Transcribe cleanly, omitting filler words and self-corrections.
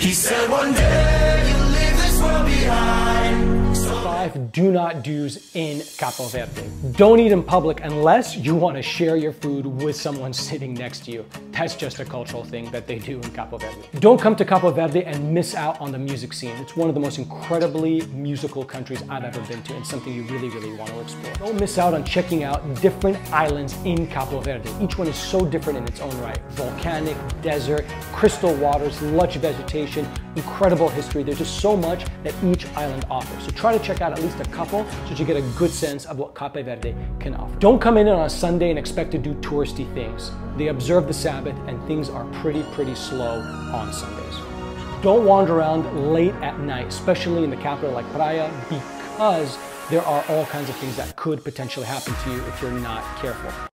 He said one day you'll leave this world behind. So 5 do not do's in Cape Verde. Don't eat in public unless you want to share your food with someone sitting next to you. That's just a cultural thing that they do in Cape Verde. Don't come to Cape Verde and miss out on the music scene. It's one of the most incredibly musical countries I've ever been to and something you really, really want to explore. Don't miss out on checking out different islands in Cape Verde. Each one is so different in its own right. Volcanic, desert, crystal waters, lush vegetation, incredible history. There's just so much that each island offers. So try to check out at least a couple so you get a good sense of what Cape Verde can offer. Don't come in on a Sunday and expect to do touristy things. They observe the Sabbath and things are pretty slow on Sundays. Don't wander around late at night, especially in the capital like Praia, because there are all kinds of things that could potentially happen to you if you're not careful.